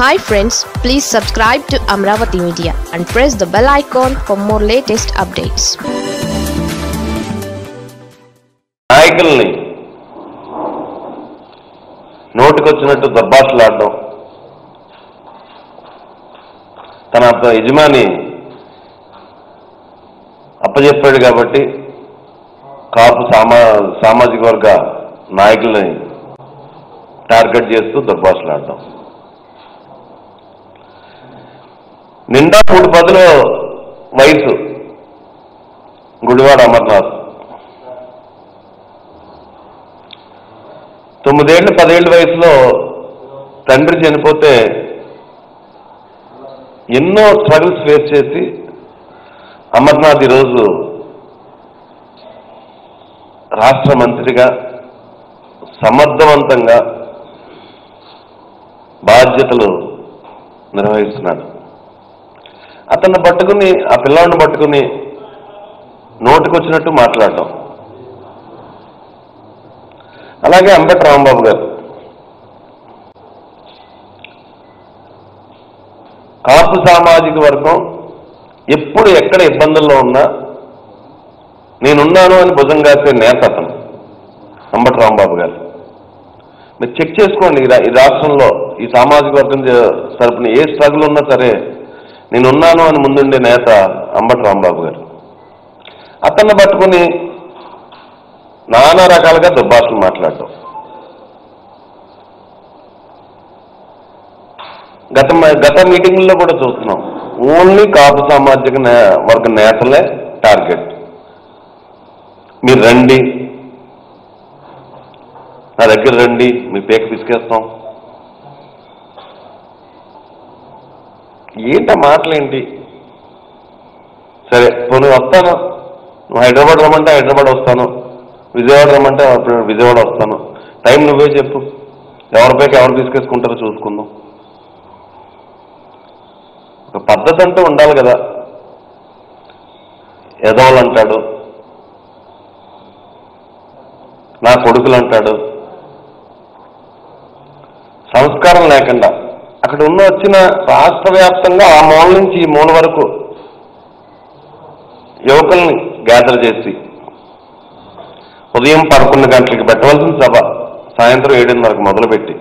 Hi friends, please subscribe to Amaravathi Media and press the bell icon for more latest updates. నాయకుల్ని నోటికొచ్చినట్టు దబ్బాట్లాడడం తన యజమాని అప్పచెప్పాడు కాబట్టి కాపు సామాజిక వర్గ నాయకుల్ని టార్గెట్ చేస్తూ దబ్బాట్లాడడం నిండా 3 పదుల వయసు గుడివాడ అమర్నాథ్ 9 ఏళ్ళు 10 ఏళ్ళ వయసులో తండ్రి చనిపోతే ఎన్నో స్ట్రగుల్స్ ఫేస్ చేసి అమర్నాథ్ ఈరోజు రాష్ట్ర మంత్రిగా సమర్థవంతంగా బాధ్యతలు నిర్వహిస్తున్నాడు. అతన్ని పట్టుకుని ఆ పిల్లాడిని పట్టుకుని నోటికొచ్చినట్టు మాట్లాడటం. అలాగే అంబటి రాంబాబు గారు కాపు సామాజిక వర్గం ఎప్పుడు ఎక్కడ ఇబ్బందుల్లో ఉన్నా నేనున్నాను అని భుజం కాసే నేత అతను అంబటి రాంబాబు గారు. మీరు చెక్ చేసుకోండి, ఈ రాష్ట్రంలో ఈ సామాజిక వర్గం తరపున ఏ స్ట్రగుల్ ఉన్నా సరే నేనున్నాను అని ముందుండే నేత అంబటి రాంబాబు గారు. అతన్ని పట్టుకుని నానా రకాలుగా దుర్భాషలు మాట్లాడటం. గత మీటింగుల్లో కూడా చూస్తున్నాం, ఓన్లీ కాపు సామాజిక వర్గ నేతలే టార్గెట్. మీరు రండి, నా దగ్గర రండి, మీ పేక పిసికేస్తాం. ఏంట మాటలేంటి? సరే నువ్వు వస్తాను, నువ్వు హైదరాబాద్ రమ్మంటే హైదరాబాద్ వస్తాను, విజయవాడ రమ్మంటే విజయవాడ వస్తాను, టైం నువ్వే చెప్పు, ఎవరిపైకి ఎవరు తీసుకేసుకుంటారో చూసుకుందాం. ఒక పద్ధతి అంటూ ఉండాలి కదా. ఎదవలు అంటాడు, నా కొడుకులు అంటాడు, సంస్కారం లేకుండా అక్కడ ఉన్న వచ్చిన రాష్ట్ర వ్యాప్తంగా ఆ మూల నుంచి ఈ మూల వరకు యువకుల్ని గ్యాదర్ చేసి ఉదయం 11 గంటలకి పెట్టవలసిన సభ సాయంత్రం 7:30కు మొదలుపెట్టి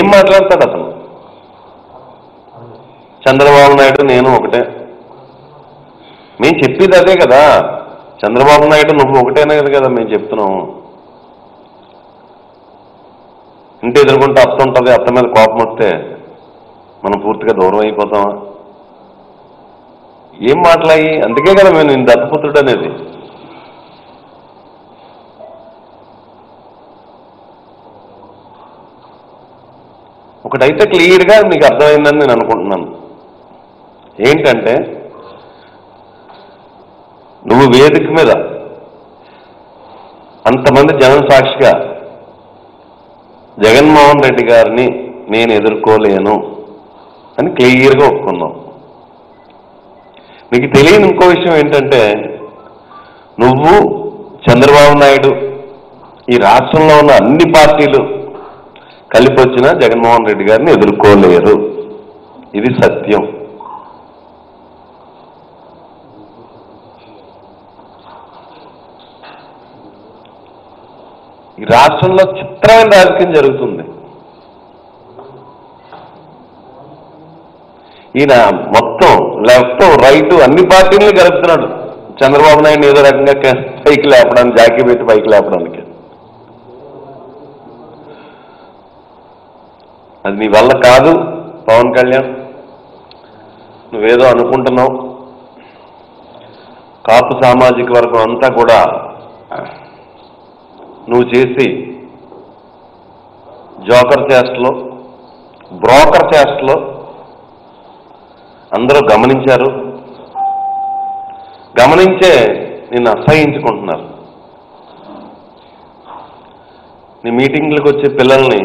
ఏం మాట్లాడతాడు అతను? చంద్రబాబు నాయుడు నేను ఒకటే. మేము చెప్పేది అదే కదా, చంద్రబాబు నాయుడు నువ్వు ఒకటేనే కదా మేము చెప్తున్నాము. ఇంటి ఎదుర్కొంటే అత్త ఉంటుంది, అత్త మీద కోపం వస్తే మనం పూర్తిగా దూరం అయిపోతామా? ఏం మాట్లాడి? అందుకే కదా మేము నేను దత్తపుత్రుడు అనేది. ఒకటైతే క్లియర్గా మీకు అర్థమైందని నేను అనుకుంటున్నాను, ఏంటంటే నువ్వు వేదిక మీద అంతమంది జన సాక్షిగా జగన్మోహన్ రెడ్డి గారిని నేను ఎదుర్కోలేను అని క్లియర్గా ఒప్పుకున్నావు. నీకు తెలియని ఇంకో విషయం ఏంటంటే నువ్వు చంద్రబాబు నాయుడు ఈ రాష్ట్రంలో ఉన్న అన్ని పార్టీలు కలిపి వచ్చిన జగన్మోహన్ రెడ్డి గారిని ఎదుర్కోలేరు, ఇది సత్యం. ఈ రాష్ట్రంలో చిత్రమైన రాజకీయం జరుగుతుంది. ఈయన మొత్తం లెఫ్ట్ రైట్ అన్ని పార్టీలను కలుపుతున్నాడు చంద్రబాబు నాయుడు ఏదో రకంగా పైకి లేపడానికి, జాకీ పెట్టి పైకి లేపడానికి. అది నీ వల్ల కాదు పవన్ కళ్యాణ్, నువ్వేదో అనుకుంటున్నావు. కాపు సామాజిక వర్గం అంతా కూడా నువ్వు చేసి జోకర్ చేష్టలో బ్రోకర్ చేష్టలో అందరూ గమనించారు, గమనించే నిన్ను అసహించుకుంటున్నారు. నీ మీటింగ్లకు వచ్చే పిల్లల్ని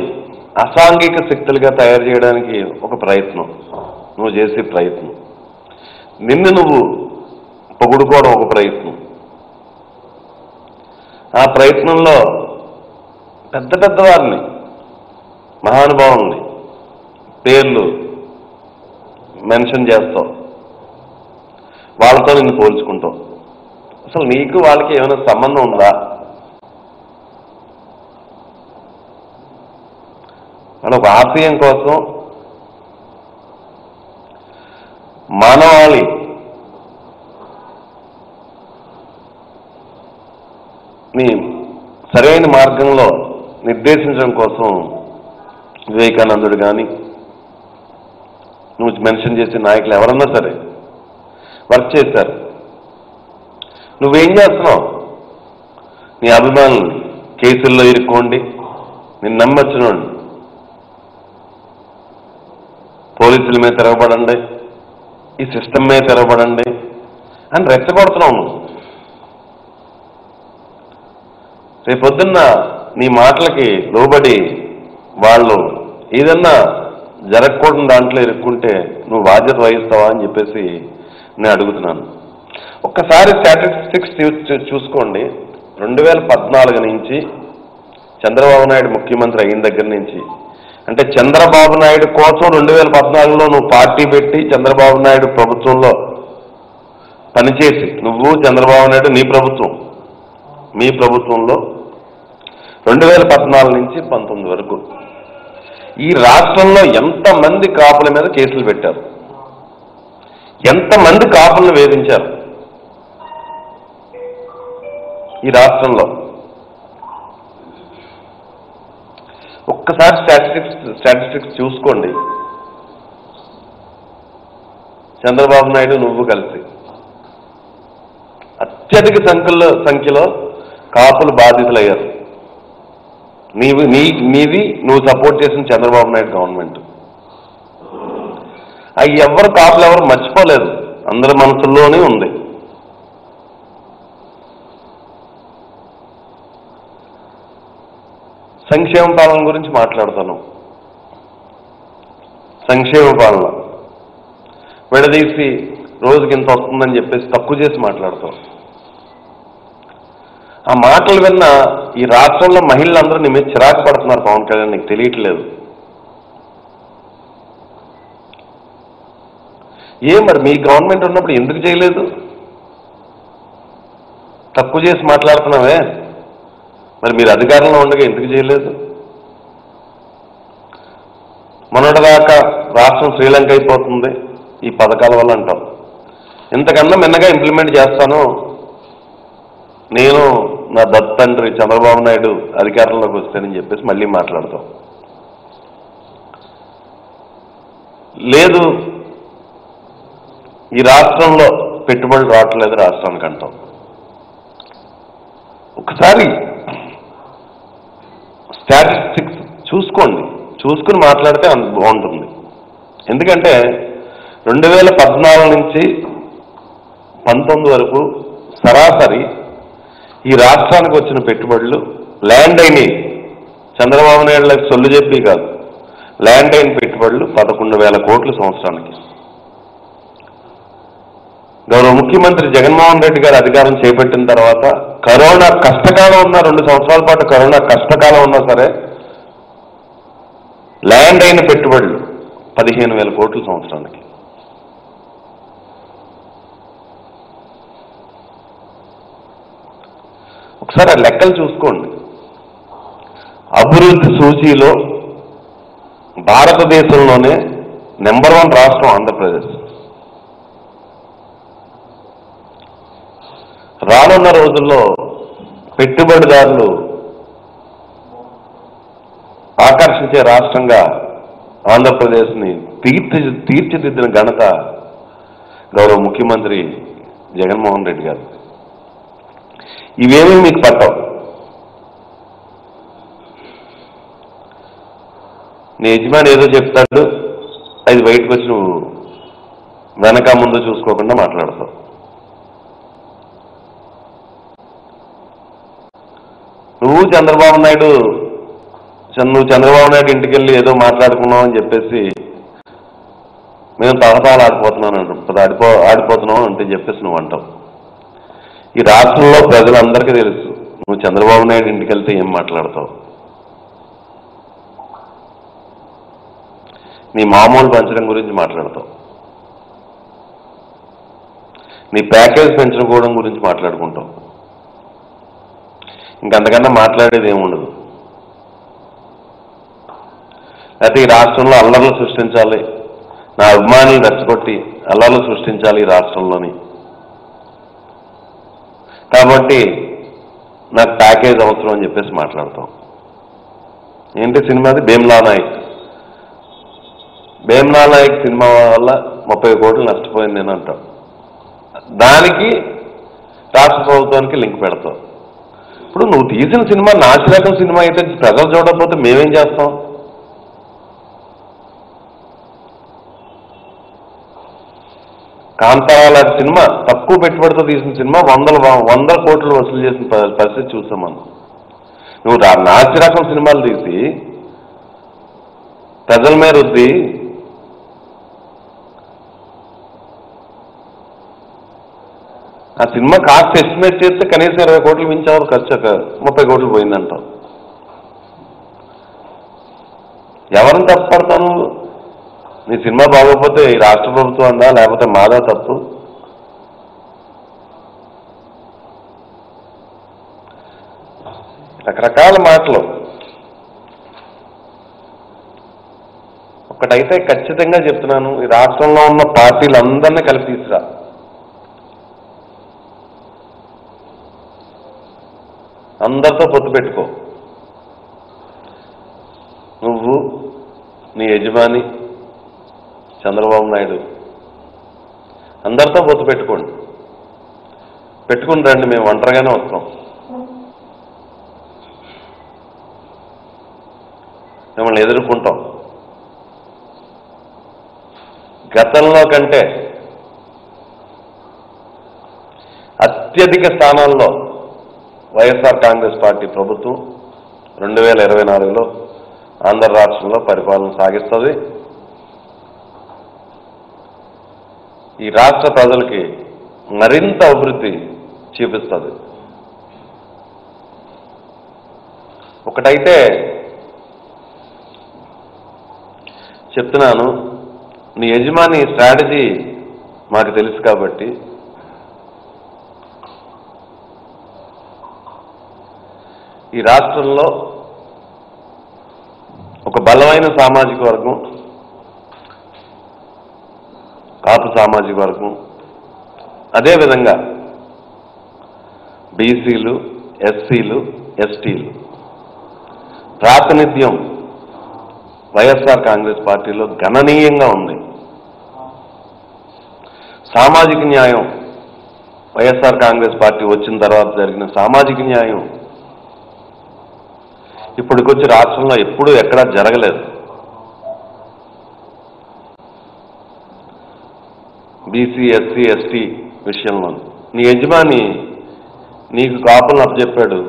అసాంఘిక శక్తులుగా తయారు చేయడానికి ఒక ప్రయత్నం, నువ్వు చేసే ప్రయత్నం. నిన్ను నువ్వు పొగుడుకోవడం ఒక ప్రయత్నం. ఆ ప్రయత్నంలో పెద్ద పెద్దవారిని మహానుభావుల్ని పేర్లు మెన్షన్ చేస్తావు, వాళ్ళతో నిన్ను పోల్చుకుంటావు. అసలు నీకు వాళ్ళకి ఏమైనా సంబంధం ఉందా? మన ఒక ఆశయం కోసం మానవాళి సరైన మార్గంలో నిర్దేశించడం కోసం వివేకానందుడు కానీ నువ్వు మెన్షన్ చేసే నాయకులు ఎవరన్నా సరే వర్క్ చేశారు. నువ్వేం చేస్తున్నావు? నీ అభిమానులు కేసుల్లో ఇరుక్కోండి, నిన్ను నమ్మొచ్చినోండి, పోలీసుల మీద తిరగబడండి, ఈ సిస్టమ్ మీద తిరగబడండి అని రెచ్చగొడుతున్నావు నువ్వు. రేపొద్దున్న నీ మాటలకి లోబడి వాళ్ళు ఏదన్నా జరగకూడని దాంట్లో ఇరుక్కుంటే నువ్వు బాధ్యత వహిస్తావా అని చెప్పేసి నేను అడుగుతున్నాను. ఒక్కసారి స్టాటిస్టిక్స్ చూసుకోండి. 2014 నుంచి చంద్రబాబు నాయుడు ముఖ్యమంత్రి అయిన దగ్గర నుంచి, అంటే చంద్రబాబు నాయుడు కోసం 2014లో నువ్వు పార్టీ పెట్టి చంద్రబాబు నాయుడు ప్రభుత్వంలో పనిచేసి, నువ్వు చంద్రబాబు నాయుడు మీ ప్రభుత్వంలో 2014 నుంచి 19 వరకు ఈ రాష్ట్రంలో ఎంతమంది కాపుల మీద కేసులు పెట్టారు, ఎంతమంది కాపులను వేధించారు ఈ రాష్ట్రంలో? ఒక్కసారి స్టాటిస్టిక్స్ చూసుకోండి. చంద్రబాబు నాయుడు నువ్వు కలిసి అత్యధిక సంఖ్యలో కాపులు బాధితులయ్యారు. నువ్వు సపోర్ట్ చేసిన చంద్రబాబు నాయుడు గవర్నమెంట్ అవి ఎవరు కాపులు ఎవరు మర్చిపోలేదు, అందరి మనసుల్లోనే ఉంది. సంక్షేమ పాలన గురించి మాట్లాడతాను. సంక్షేమ పాలన విడదీసి రోజుకి ఇంత వస్తుందని చెప్పేసి తక్కువ చేసి మాట్లాడతాం. ఆ మాటలు విన్న ఈ రాష్ట్రంలో మహిళలందరూ నీ మీద చిరాకు పడుతున్నారు పవన్ కళ్యాణ్, నీకు తెలియట్లేదు. మరి మీ గవర్నమెంట్ ఉన్నప్పుడు ఎందుకు చేయలేదు? తక్కువ చేసి మాట్లాడుతున్నావే, మరి మీరు అధికారంలో ఉండగా ఎందుకు చేయలేదు? మొన్నటిదాకా రాష్ట్రం శ్రీలంక అయిపోతుంది ఈ పథకాల వల్ల అంటాం. ఇంతకన్నా మిన్నగా ఇంప్లిమెంట్ చేస్తాను నేను, నా దత్తండ్రి చంద్రబాబు నాయుడు అధికారంలోకి వస్తానని చెప్పేసి మళ్ళీ మాట్లాడతాం. లేదు, ఈ రాష్ట్రంలో పెట్టుబడులు రావట్లేదు రాష్ట్రానికి అంటాం. ఒకసారి స్టాటిస్టిక్స్ చూసుకోండి, చూసుకుని మాట్లాడితే అంత బాగుంటుంది. ఎందుకంటే 2014 నుంచి 19 వరకు సరాసరి ఈ రాష్ట్రానికి వచ్చిన పెట్టుబడులు ల్యాండ్ అయిన, చంద్రబాబు నాయుడులకు సొల్లు చెప్పి కాదు, ల్యాండ్ అయిన పెట్టుబడులు 11,000 కోట్లు సంవత్సరానికి. గౌరవ ముఖ్యమంత్రి జగన్మోహన్ రెడ్డి గారు అధికారం చేపట్టిన తర్వాత కరోనా కష్టకాలం ఉన్న 2 సంవత్సరాల పాటు కరోనా కష్టకాలం ఉన్నా సరే ల్యాండ్ అయిన పెట్టుబడులు 15,000 కోట్లు సంవత్సరానికి. ఒకసారి ఆ లెక్కలు చూసుకోండి. అభివృద్ధి సూచీలో భారతదేశంలోనే నెంబర్ 1 రాష్ట్రం ఆంధ్రప్రదేశ్. రానున్న రోజుల్లో పెట్టుబడిదారులు ఆకర్షించే రాష్ట్రంగా ఆంధ్రప్రదేశ్ని తీర్చిదిద్దిన ఘనత గౌరవ ముఖ్యమంత్రి జగన్మోహన్ రెడ్డి గారు. ఇవేమీ మీకు పట్టవు. నీ యజమాని ఏదో చెప్తాడు, అది బయటకు వచ్చి నువ్వు వెనక ముందు చూసుకోకుండా మాట్లాడతావు. నువ్వు చంద్రబాబు నాయుడు ఇంటికి వెళ్ళి ఏదో మాట్లాడుకున్నావు అని చెప్పేసి మేము తహతాలు ఆడిపోతున్నాం అంటే చెప్పేసి నువ్వు అంటావు. ఈ రాష్ట్రంలో ప్రజలందరికీ తెలుసు నువ్వు చంద్రబాబు నాయుడు ఇంటికి వెళ్తే ఏం మాట్లాడతావు. నీ మామూలు పంచడం గురించి మాట్లాడతాం, నీ ప్యాకేజ్ పెంచుకోవడం గురించి మాట్లాడుకుంటాం, ఇంకంతకన్నా మాట్లాడేది ఏముండదు. అయితే ఈ రాష్ట్రంలో అల్లర్లు సృష్టించాలి, నా అభిమానులు రెచ్చగొట్టి అల్లర్లు సృష్టించాలి ఈ రాష్ట్రంలోని, కాబట్టి నాకు ప్యాకేజ్ అవసరం అని చెప్పేసి మాట్లాడతాం. ఏంటి సినిమాది? భీమ్లా నాయక్. భీమ్లా నాయక్ సినిమా వల్ల 30 కోట్లు నష్టపోయింది నేను అంటాం, దానికి రాష్ట్ర ప్రభుత్వానికి లింక్ పెడతాం. ఇప్పుడు నువ్వు తీసిన సినిమా నాసిరకం సినిమా అయితే ప్రజలు చూడకపోతే మేమేం చేస్తాం? కాంతారావు లాంటి సినిమా తక్కువ పెట్టుబడితో తీసిన సినిమా 100 కోట్లు వసూలు చేసిన పరిస్థితి చూస్తాం మనం. నువ్వు నాసిరకం సినిమాలు తీసి ప్రజల మీద రుద్ది ఆ సినిమా కాస్ట్ ఎస్టిమేట్ చేస్తే కనీసం 20 కోట్లు మించారు ఖర్చు, 30 కోట్లు పోయిందంటావు. ఎవరిని తప్పు పడతాను? నీ సినిమా బాగోకపోతే ఈ రాష్ట్ర ప్రభుత్వం అందా లేకపోతే మాదా తప్పు? రకరకాల మాటలు. ఒకటైతే ఖచ్చితంగా చెప్తున్నాను, ఈ రాష్ట్రంలో ఉన్న పార్టీలందరినీ కలిపి తీసుకురా. అందరితో పొత్తు పెట్టుకో. నువ్వు, నీ యజమాని చంద్రబాబు నాయుడు, అందరితో పొత్తు పెట్టుకోండి, పెట్టుకుని రండి. మేము ఒంటరిగానే వస్తాం, మిమ్మల్ని ఎదుర్కొంటాం. గతంలో కంటే అత్యధిక స్థానాల్లో వైఎస్ఆర్ కాంగ్రెస్ పార్టీ ప్రభుత్వం 2024లో ఆంధ్ర రాష్ట్రంలో పరిపాలన సాగిస్తుంది. ఈ రాష్ట్ర ప్రజలకి మరింత అభివృద్ధి చూపిస్తుంది. ఒకటైతే చెప్తున్నాను, నీ యజమాని స్ట్రాటజీ మాకు తెలుసు కాబట్టి ఈ రాష్ట్రంలో ఒక బలమైన సామాజిక వర్గం, కాపు సామాజిక వర్గం, అదేవిధంగా బీసీలు, ఎస్సీలు, ఎస్టీలు ప్రాతినిధ్యం వైఎస్ఆర్ కాంగ్రెస్ పార్టీలో గణనీయంగా ఉంది. సామాజిక న్యాయం, వైఎస్ఆర్ కాంగ్రెస్ పార్టీ వచ్చిన తర్వాత జరిగిన సామాజిక న్యాయం ఇప్పటికొచ్చి రాష్ట్రంలో ఎప్పుడూ ఎక్కడా జరగలేదు. బీసీ, ఎస్సీ, ఎస్టీ విషయంలో నీ యజమాని నీకు కాపులను అప్పచెప్పాడు,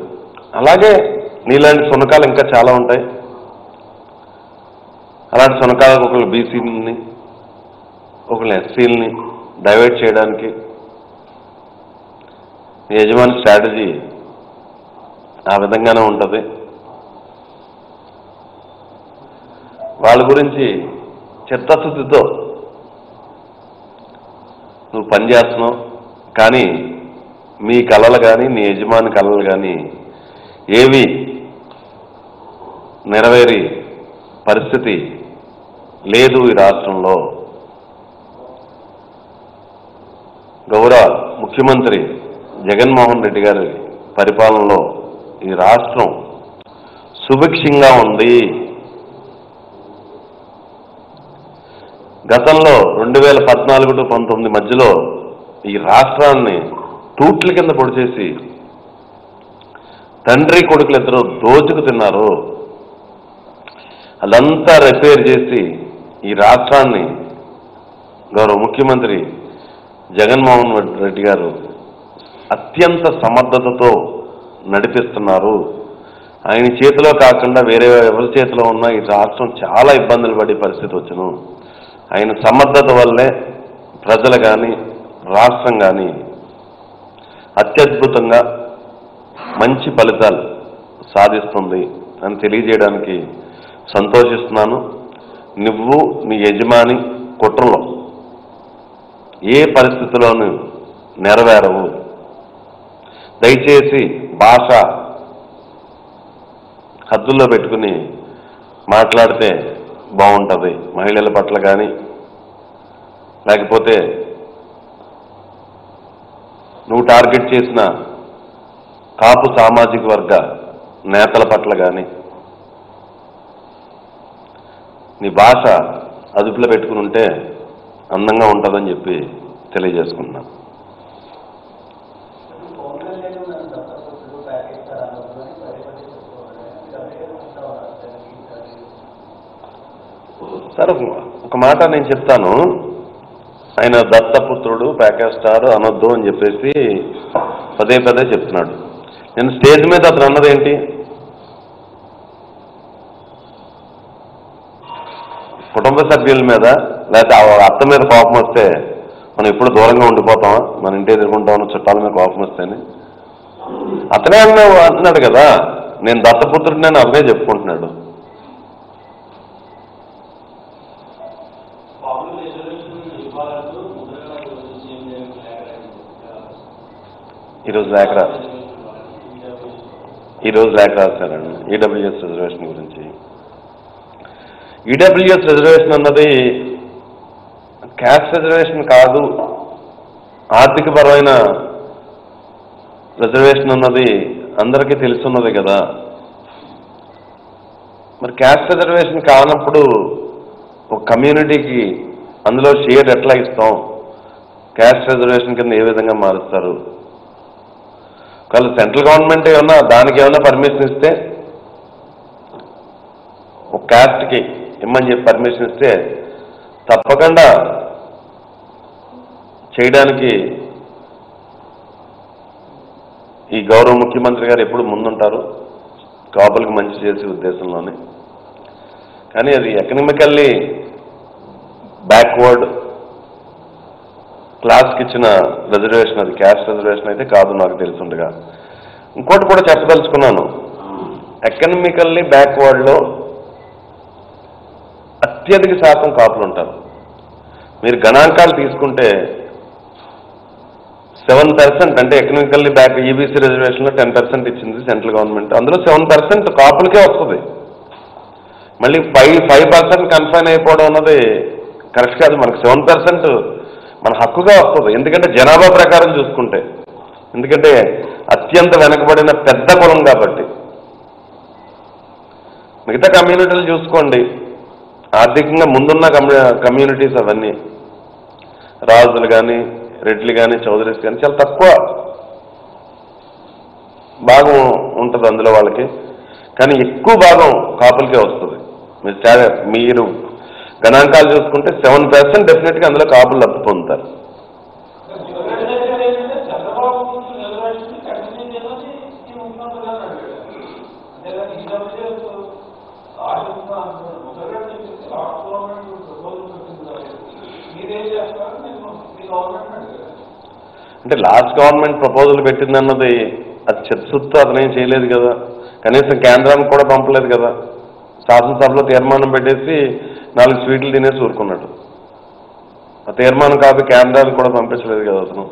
అలాగే నీలాంటి సునకాలు ఇంకా చాలా ఉంటాయి. అలాంటి సునకాలకు ఒకళ్ళు బీసీని, ఒకళ్ళు ఎస్సీలని డైవర్ట్ చేయడానికి నీ యజమాని స్ట్రాటజీ ఆ విధంగానే ఉంటుంది. వాళ్ళ గురించి చిత్తశుద్ధితో నువ్వు పనిచేస్తున్నావు, కానీ మీ కళలు కానీ నీ యజమాని కళలు కానీ ఏవి నెరవేరి పరిస్థితి లేదు ఈ రాష్ట్రంలో. గౌరవ ముఖ్యమంత్రి జగన్మోహన్ రెడ్డి గారి పరిపాలనలో ఈ రాష్ట్రం సుభిక్షంగా ఉంది. గతంలో 2014 to 2019 మధ్యలో ఈ రాష్ట్రాన్ని తూట్ల కింద పొడిచేసి తండ్రి కొడుకులు ఇద్దరు దోచుకు తిన్నారు. అదంతా రిపేర్ చేసి ఈ రాష్ట్రాన్ని గౌరవ ముఖ్యమంత్రి జగన్మోహన్ రెడ్డి గారు అత్యంత సమర్థతతో నడిపిస్తున్నారు. ఆయన చేతిలో కాకుండా వేరే ఎవరి చేతిలో ఉన్నా ఈ రాష్ట్రం చాలా ఇబ్బందులు పడే పరిస్థితి వచ్చును. ఆయన సమర్థత వల్లే ప్రజలు కానీ రాష్ట్రం కానీ అత్యద్భుతంగా మంచి ఫలితాలు సాధిస్తుంది అని తెలియజేయడానికి సంతోషిస్తున్నాను. నువ్వు నీ యజమాని కుట్రలో ఏ పరిస్థితుల్లోనూ నెరవేరవు. దయచేసి భాష హద్దుల్లో పెట్టుకుని మాట్లాడితే బాగుంటుంది. మహిళల పట్ల కానీ లేకపోతే నువ్వు టార్గెట్ చేసిన కాపు సామాజిక వర్గ నేతల పట్ల కానీ నీ భాష అదుపులో పెట్టుకుని ఉంటే అందంగా ఉంటుందని చెప్పి తెలియజేసుకున్నాను. సరే, ఒక మాట నేను చెప్తాను. ఆయన దత్తపుత్రుడు, ప్యాకేజ్ స్టార్ అనొద్దు అని చెప్పేసి పదే పదే చెప్తున్నాడు. నేను స్టేజ్ మీద అతను అన్నదేంటి, కుటుంబ సభ్యుల మీద లేకపోతే అత్త మీద కోపం వస్తే మనం ఎప్పుడు దూరంగా ఉండిపోతామా, మన ఇంటి ఎదుర్కొంటామో చుట్టాల మీద కోపం వస్తే అని అతనే అన్నాడు కదా. నేను దత్తపుత్రుడు నేను అతనే చెప్పుకుంటున్నాడు. ఈరోజు లేఖ రాస్తారండి ఈడబ్ల్యూఎస్ రిజర్వేషన్ గురించి. ఈడబ్ల్యూఎస్ రిజర్వేషన్ అన్నది క్యాస్ట్ రిజర్వేషన్ కాదు. ఆర్థికపరమైన రిజర్వేషన్ అన్నది అందరికీ తెలుసున్నది కదా. మరి క్యాస్ట్ రిజర్వేషన్ కానప్పుడు ఒక కమ్యూనిటీకి అందులో షేర్ ఎట్లా ఇస్తాం, క్యాస్ట్ రిజర్వేషన్ కింద ఏ విధంగా మారుస్తారు? ఒకవేళ సెంట్రల్ గవర్నమెంట్ ఏమన్నా దానికి ఏమన్నా పర్మిషన్ ఇస్తే, ఒక క్యాస్ట్కి ఇమ్మని చెప్పి పర్మిషన్ ఇస్తే తప్పకుండా చేయడానికి ఈ గౌరవ ముఖ్యమంత్రి గారు ఎప్పుడు ముందుంటారు కాపులకు మంచి చేసే ఉద్దేశంలోనే. కానీ అది ఎకనామికల్లీ బ్యాక్వర్డ్ క్లాస్కి ఇచ్చిన రిజర్వేషన్, అది క్యాస్ట్ రిజర్వేషన్ అయితే కాదు నాకు తెలుసుండగా. ఇంకోటి కూడా చెప్పదలుచుకున్నాను, ఎకనామికల్లీ బ్యాక్వర్డ్లో అత్యధిక శాతం కాపులు ఉంటారు. మీరు గణాంకాలు తీసుకుంటే 7%, అంటే ఎకనామికల్లీ బ్యాక్ ఈబీసీ రిజర్వేషన్లో 10% ఇచ్చింది సెంట్రల్ గవర్నమెంట్, అందులో 7% కాపులకే వస్తుంది. మళ్ళీ 5% కన్ఫైన్ అయిపోవడం అన్నది కరెక్ట్ కాదు. మనకు 7% మన హక్కుగా వస్తుంది, ఎందుకంటే జనాభా ప్రకారం చూసుకుంటే, ఎందుకంటే అత్యంత వెనకబడిన పెద్ద కులం కాబట్టి. మిగతా కమ్యూనిటీలు చూసుకోండి, ఆర్థికంగా ముందున్న కమ్యూనిటీస్ అవన్నీ రాజులు కానీ రెడ్లు కానీ చౌదరీస్ కానీ చాలా తక్కువ భాగం ఉంటుంది అందులో వాళ్ళకి, కానీ ఎక్కువ భాగం కాపులకే వస్తుంది. మీరు గణాంకాలు చూసుకుంటే 7% డెఫినెట్గా అందులో కాపులు లబ్ధి పొందుతారు. అంటే లాస్ట్ గవర్నమెంట్ ప్రపోజల్ పెట్టిందన్నది అది చెత్తుతో అతను ఏం చేయలేదు కదా, కనీసం కేంద్రానికి కూడా పంపలేదు కదా. శాసనసభలో తీర్మానం పెట్టేసి 4 స్వీట్లు తినేసి ఊరుకున్నాడు. ఆ తీర్మానం కాపీ కేంద్రానికి కూడా పంపించలేదు కదా అతను.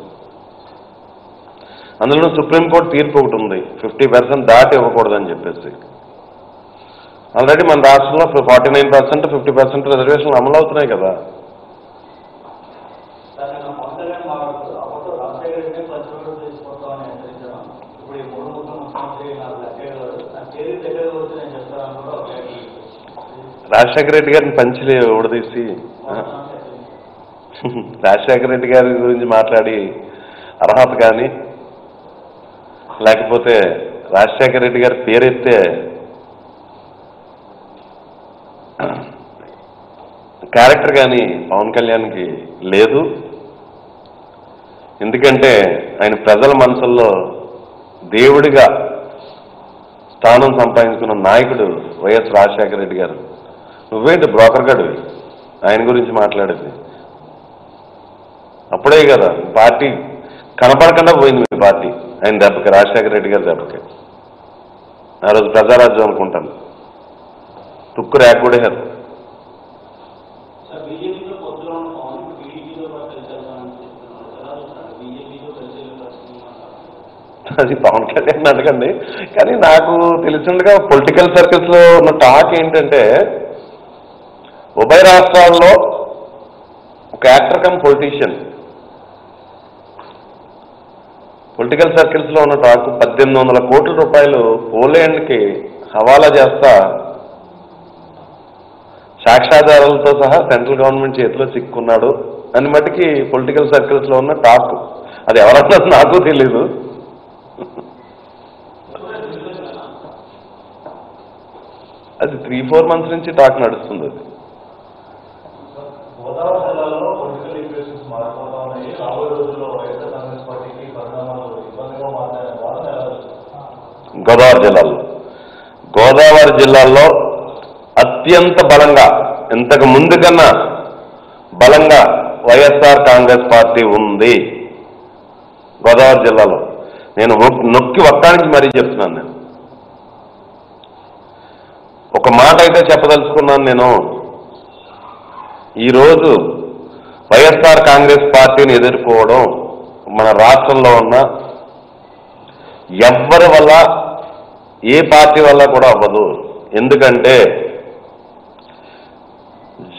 అందులో సుప్రీంకోర్టు తీర్పు ఒకటి ఉంది, 50% దాటి ఇవ్వకూడదని చెప్పేసి. ఆల్రెడీ మన రాష్ట్రంలో 49%, 50% రిజర్వేషన్లు అమలు అవుతున్నాయి కదా. రాజశేఖర రెడ్డి గారిని పంచిలే ఊడదీసి రాజశేఖర రెడ్డి గారి గురించి మాట్లాడి అర్హత కానీ లేకపోతే రాజశేఖర రెడ్డి గారి పేరెత్తే క్యారెక్టర్ కానీ పవన్ కళ్యాణ్కి లేదు. ఎందుకంటే ఆయన ప్రజల మనసుల్లో దేవుడిగా స్థానం సంపాదించుకున్న నాయకుడు వైఎస్ రాజశేఖర రెడ్డి గారు. నువ్వేంటి బ్రోకర్ గడివి ఆయన గురించి మాట్లాడేది? అప్పుడే కదా పార్టీ కనపడకుండా పోయింది మీ పార్టీ ఆయన దెబ్బకి, రాజశేఖర రెడ్డి గారి దెబ్బకి. ఆ రోజు ప్రజారాజ్యం అనుకుంటాను తుక్కు రేకూడేశారు. అది పవన్ కళ్యాణ్ అడగండి. కానీ నాకు తెలిసినట్టుగా పొలిటికల్ సర్కిల్స్లో ఉన్న టాక్ ఏంటంటే ఉభయ రాష్ట్రాల్లో ఒక యాక్టర్ కమ్ పొలిటీషియన్, పొలిటికల్ సర్కిల్స్లో ఉన్న టాక్ 18,000 కోట్ల రూపాయలు పోలాండ్కి హవాలా చేస్తా సాక్ష్యాధారాలతో సహా సెంట్రల్ గవర్నమెంట్ చేతిలో చిక్కుకున్నాడు అని మటుకి పొలిటికల్ సర్కిల్స్లో ఉన్న టాక్. అది ఎవరన్నా నాకు తెలీదు. అది 3-4 మంత్స్ నుంచి టాక్ నడుస్తుంది. అది గోదావరి జిల్లాల్లో అత్యంత బలంగా, ఇంతకు ముందు కన్నా బలంగా వైఎస్ఆర్ కాంగ్రెస్ పార్టీ ఉంది గోదావరి జిల్లాలో. నేను నొక్కి వక్కానికి మరీ చెప్తున్నాను. నేను ఒక మాట అయితే చెప్పదలుచుకున్నాను. నేను ఈరోజు వైఎస్ఆర్ కాంగ్రెస్ పార్టీని ఎదుర్కోవడం మన రాష్ట్రంలో ఉన్న ఎవ్వరి వల్ల, ఏ పార్టీ వల్ల కూడా అవ్వదు. ఎందుకంటే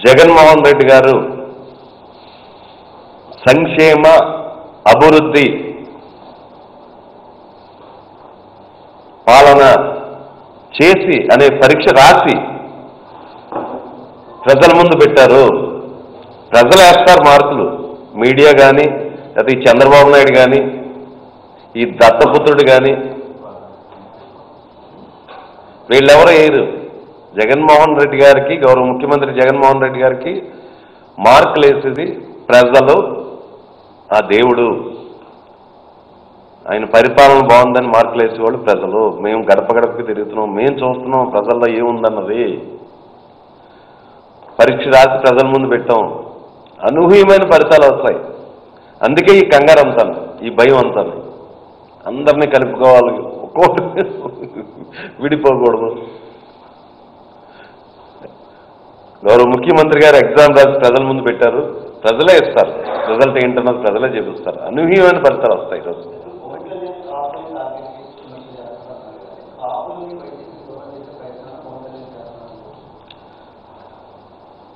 జగన్మోహన్ రెడ్డి గారు సంక్షేమ, అభివృద్ధి, పాలన చేసి అనే పరీక్ష రాసి ప్రజల ముందు పెట్టారు. ప్రజలు వేస్తారు మార్కులు. మీడియా కానీ, లేకపోతే ఈ చంద్రబాబు నాయుడు కానీ, ఈ దత్తపుత్రుడు కానీ, వీళ్ళెవరూ వేయరు. జగన్మోహన్ రెడ్డి గారికి, గౌరవ ముఖ్యమంత్రి జగన్మోహన్ రెడ్డి గారికి మార్కులు వేసేది ప్రజలు. ఆ దేవుడు, ఆయన పరిపాలన బాగుందని మార్కులు వేసేవాళ్ళు ప్రజలు. మేము గడప గడపకి తిరుగుతున్నాం, మేము చూస్తున్నాం ప్రజల్లో ఏముందన్నది. పరీక్ష రాసి ప్రజల ముందు పెట్టాం. అనూహ్యమైన ఫలితాలు వస్తాయి. అందుకే ఈ కంగారు అంతాను, ఈ భయం అంతాను. అందరినీ కలుపుకోవాలి, ఒక్కోటి విడిపోకూడదు. గౌరవ ముఖ్యమంత్రి గారు ఎగ్జామ్ రాసి ప్రజల ముందు పెట్టారు. ప్రజలే ఇస్తారు రిజల్ట్ ఏంటన్నది, ప్రజలే చూపిస్తారు. అనూహ్యమైన ఫలితాలు వస్తాయి. ఈరోజు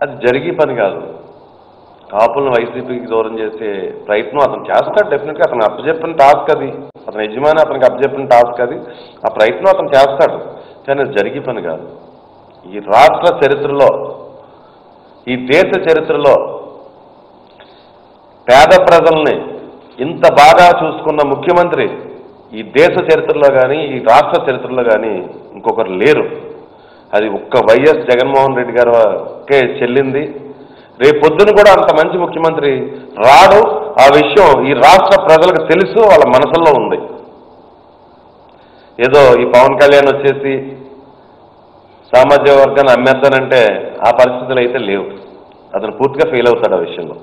అది జరిగే పని కాదు. కాపులను వైసీపీకి దూరం చేసే ప్రయత్నం అతను చేస్తాడు. డెఫినెట్గా అతను అప్పచెప్పిన టాస్క్ అది, అతని యజమాని అతనికి అప్పచెప్పిన టాస్క్ అది. ఆ ప్రయత్నం అతను చేస్తాడు, కానీ అది జరిగే పని కాదు. ఈ రాష్ట్ర చరిత్రలో, ఈ దేశ చరిత్రలో పేద ప్రజల్ని ఇంత బాగా చూసుకున్న ముఖ్యమంత్రి ఈ దేశ చరిత్రలో కానీ, ఈ రాష్ట్ర చరిత్రలో కానీ ఇంకొకరు లేరు. అది ఒక్క వైఎస్ జగన్మోహన్ రెడ్డి గారికే చెల్లింది. రేపొద్దున కూడా అంత మంచి ముఖ్యమంత్రి రాడు. ఆ విషయం ఈ రాష్ట్ర ప్రజలకు తెలుసు, వాళ్ళ మనసుల్లో ఉంది. ఏదో ఈ పవన్ కళ్యాణ్ వచ్చేసి సామాజిక వర్గాన్ని అమ్మేస్తానంటే ఆ పరిస్థితులు అయితే లేవు. అతను పూర్తిగా ఫెయిల్ అవుతాడు ఆ విషయంలో.